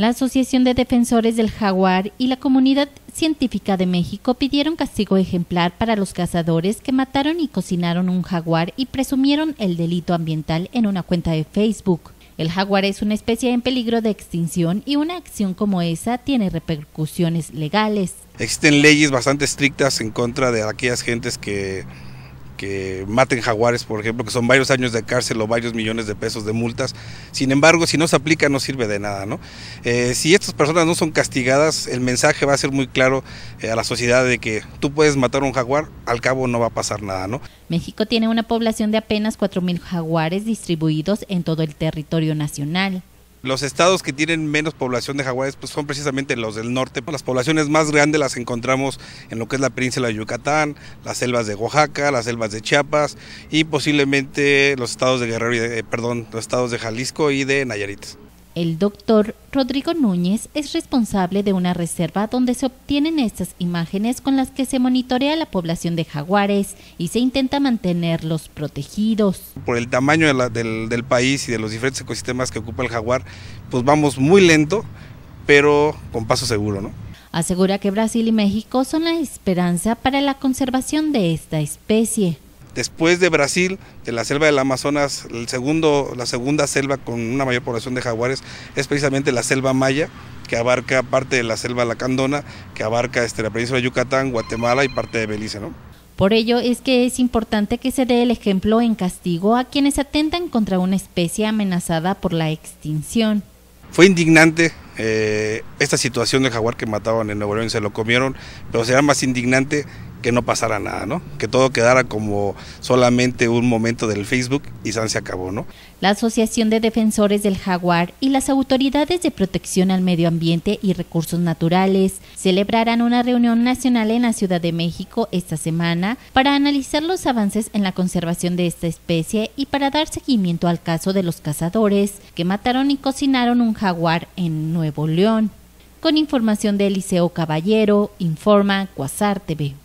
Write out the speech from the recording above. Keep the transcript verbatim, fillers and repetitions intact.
La Asociación de Defensores del Jaguar y la Comunidad Científica de México pidieron castigo ejemplar para los cazadores que mataron y cocinaron un jaguar y presumieron el delito ambiental en una cuenta de Facebook. El jaguar es una especie en peligro de extinción y una acción como esa tiene repercusiones legales. Existen leyes bastante estrictas en contra de aquellas gentes que, que maten jaguares, por ejemplo, que son varios años de cárcel o varios millones de pesos de multas. Sin embargo, si no se aplica no sirve de nada, ¿no? Eh, si estas personas no son castigadas, el mensaje va a ser muy claro eh, a la sociedad de que tú puedes matar a un jaguar, al cabo no va a pasar nada, ¿no? México tiene una población de apenas cuatro mil jaguares distribuidos en todo el territorio nacional. Los estados que tienen menos población de jaguares pues son precisamente los del norte. Las poblaciones más grandes las encontramos en lo que es la península de Yucatán, las selvas de Oaxaca, las selvas de Chiapas y posiblemente los estados de Guerrero, y de, perdón, los estados de Jalisco y de Nayarit. El doctor Rodrigo Núñez es responsable de una reserva donde se obtienen estas imágenes con las que se monitorea la población de jaguares y se intenta mantenerlos protegidos. Por el tamaño de la, del, del país y de los diferentes ecosistemas que ocupa el jaguar, pues vamos muy lento, pero con paso seguro, ¿no? Asegura que Brasil y México son la esperanza para la conservación de esta especie. Después de Brasil, de la selva del Amazonas, el segundo, la segunda selva con una mayor población de jaguares es precisamente la selva maya, que abarca parte de la selva Lacandona, que abarca este, la península de Yucatán, Guatemala y parte de Belice, ¿no? Por ello es que es importante que se dé el ejemplo en castigo a quienes atentan contra una especie amenazada por la extinción. Fue indignante eh, esta situación del jaguar que mataban en Nuevo León y se lo comieron, pero será más indignante que no pasara nada, ¿no? Que todo quedara como solamente un momento del Facebook y se acabó, ¿no? La Asociación de Defensores del Jaguar y las autoridades de protección al medio ambiente y recursos naturales celebrarán una reunión nacional en la Ciudad de México esta semana para analizar los avances en la conservación de esta especie y para dar seguimiento al caso de los cazadores que mataron y cocinaron un jaguar en Nuevo León. Con información de Eliseo Caballero, informa Cuasar T V.